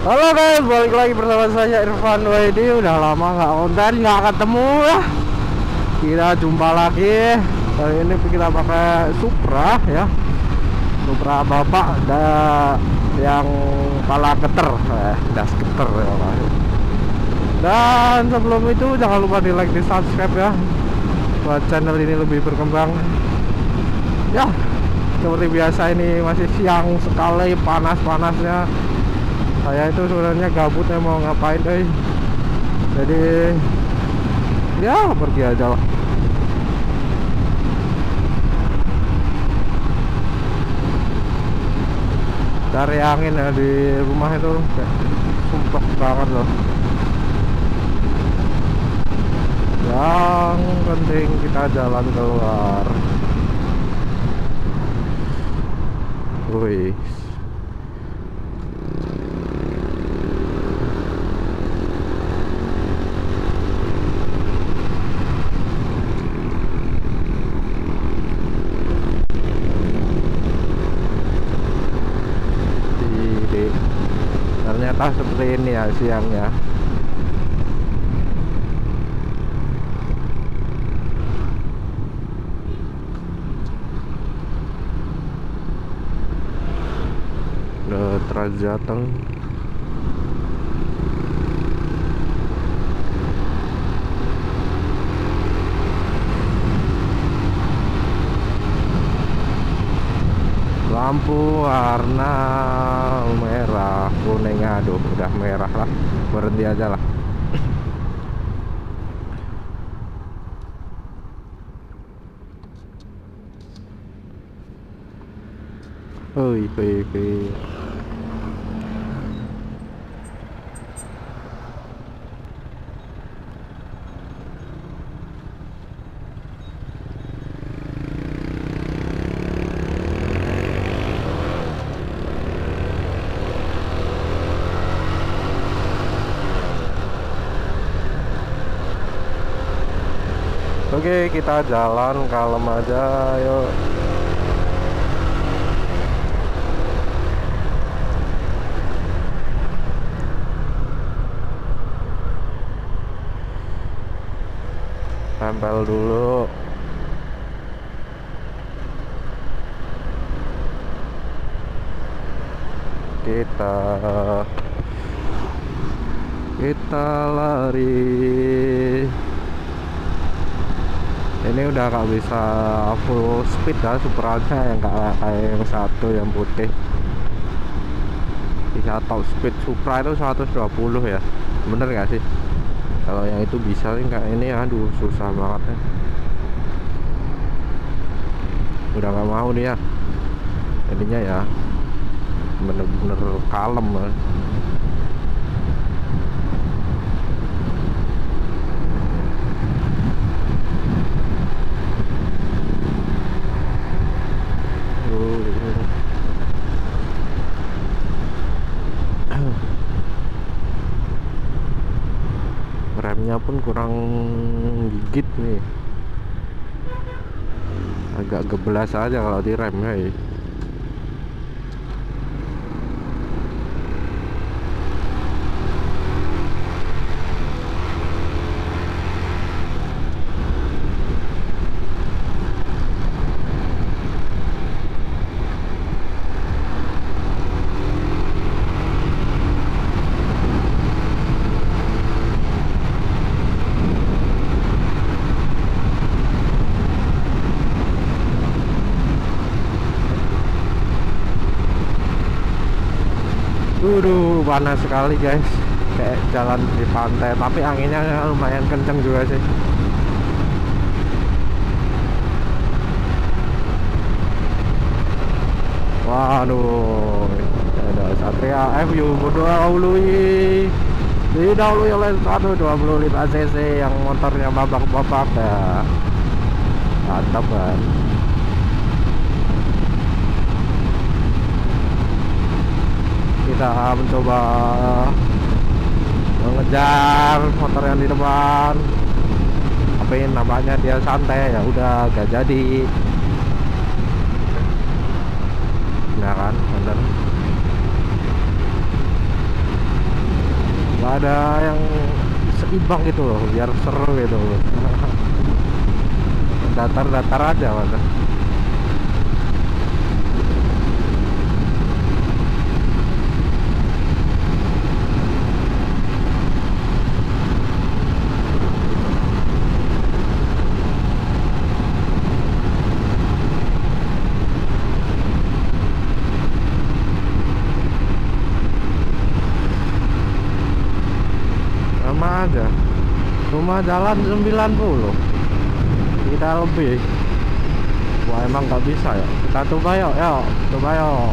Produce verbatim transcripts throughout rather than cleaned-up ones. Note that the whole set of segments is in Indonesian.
Halo guys, balik lagi bersama saya Irfan Widi. Udah lama nggak konten, nggak ketemu lah. Kita jumpa lagi. Kali ini kita pakai Supra ya, Supra bapak ada yang kepala geter, eh, das geter ya. Dan sebelum itu jangan lupa di like, di subscribe ya, buat channel ini lebih berkembang ya. Seperti biasa ini masih siang sekali, panas-panasnya. Saya itu sebenarnya gabutnya mau ngapain deh, jadi ya pergi aja lah. Cari angin ya di rumah itu kayak sumpek banget loh. Yang penting kita jalan keluar. Wih. Ternyata seperti ini ya siangnya. Trans Jateng. Lampu warna merah, kuning, aduh udah merah lah, berhenti aja lah. Oi, oi, oi. Oke, kita jalan kalem aja, yuk. Tempel dulu. Kita kita lari. Ini udah gak bisa full speed lah, Supranya yang gak kayak yang satu yang putih. Bisa top speed Supra itu seratus dua puluh ya, bener gak sih? Kalau yang itu bisa sih, kayak ini aduh susah banget ya. Udah gak mau nih ya, jadinya ya bener-bener kalem ya. Remnya pun kurang gigit nih, agak gebelas aja kalau di rem. Hei, aduh panas sekali guys, kayak jalan di pantai, tapi anginnya lumayan kenceng juga sih. Waduh, ada Satria F U berdahului didahului oleh seratus dua puluh lima cc yang motornya babak-babak ya, mantap kan. Kita mencoba mengejar motor yang di depan, tapi nampaknya dia santai ya, udah gak jadi. Nah kan, bener. ada yang seimbang gitu loh, biar seru gitu loh. Datar-datar aja mana. Aja cuma jalan sembilan puluh tidak lebih. Wah, emang nggak bisa ya, kita coba yuk, yuk coba yuk.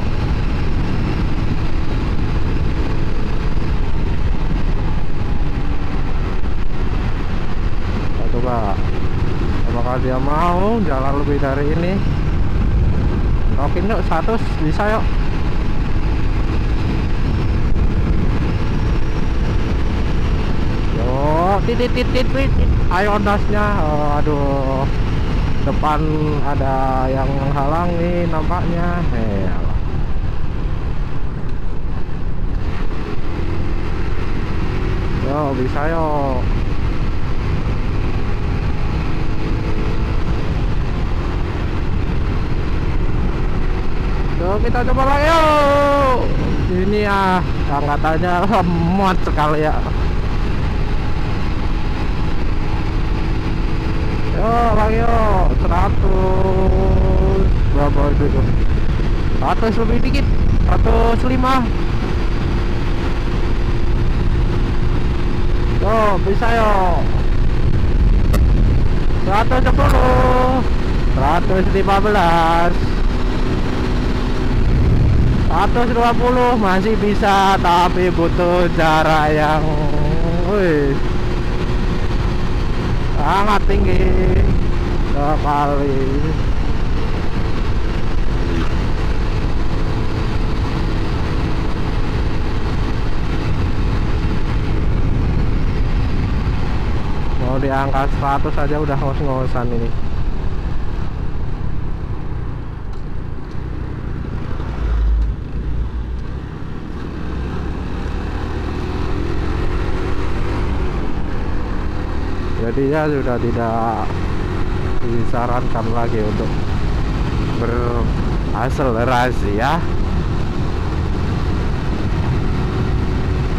Kita coba apakah dia mau jalan lebih dari ini. Oke yuk, seratus bisa yuk. Titit titit titit, ayo dasnya. Oh, aduh, depan ada yang menghalangi nampaknya. Hei, yo bisa yo. Yo kita coba lagi yo. Ini ya angkatannya lemot sekali ya. Yo, lagi yo, seratus berapa itu? Seratus lebih dikit, seratus lima. Yo, bisa yo. Seratus sepuluh, seratus lima belas, seratus dua puluh masih bisa, tapi butuh jarak yang, wih, sangat tinggi sekali. Mau di angka seratus saja udah ngos-ngosan ini. Jadinya sudah tidak disarankan lagi untuk berakselerasi ya,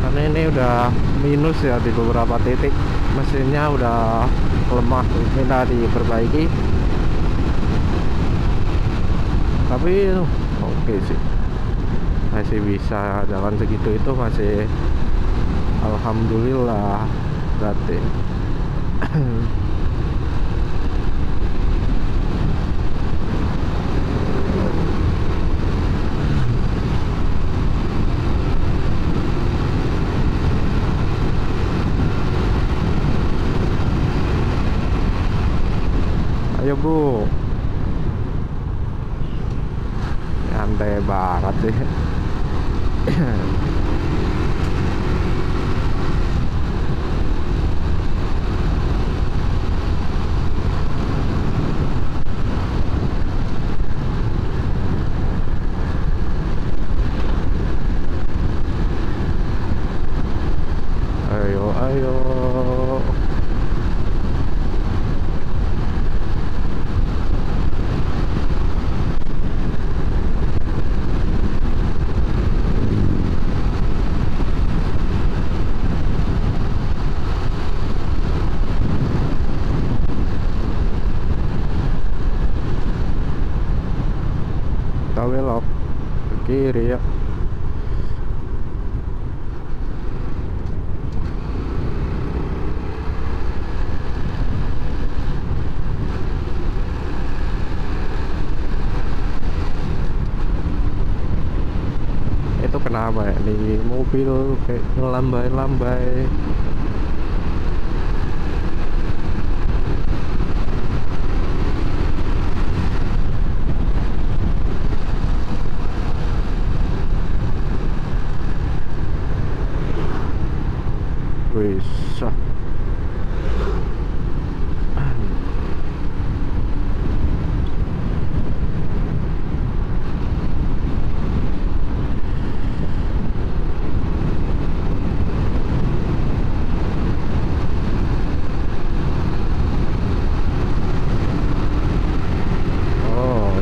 karena ini udah minus ya di beberapa titik, mesinnya udah lemah, minta diperbaiki. Tapi oke sih, masih bisa jalan segitu, itu masih alhamdulillah berarti. Ayo bu, santai banget sih. Belok ke kiri ya. Itu kenapa ya di mobil kayak ngelambai-lambai? Bisa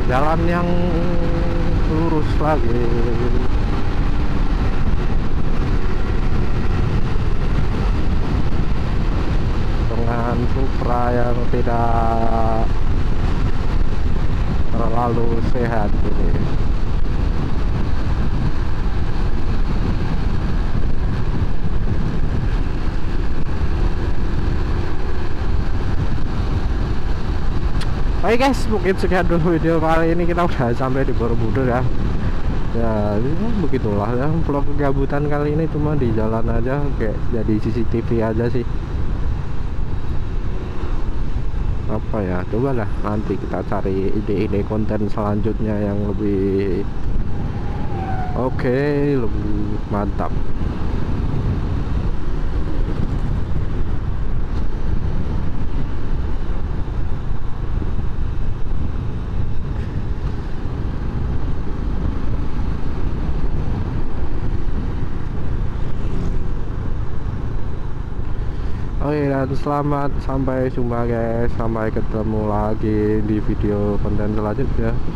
jalan yang lurus lagi. Dengan Supra yang tidak terlalu sehat ini. Oke guys, mungkin sekian dulu video kali ini, kita udah sampai di Borobudur ya. Ya, begitulah ya vlog kegabutan kali ini, cuma di jalan aja kayak jadi C C T V aja sih. Apa ya? Cobalah nanti kita cari ide-ide konten selanjutnya yang lebih oke, okay, lebih mantap. Oke, dan selamat, sampai jumpa guys, sampai ketemu lagi di video konten selanjutnya.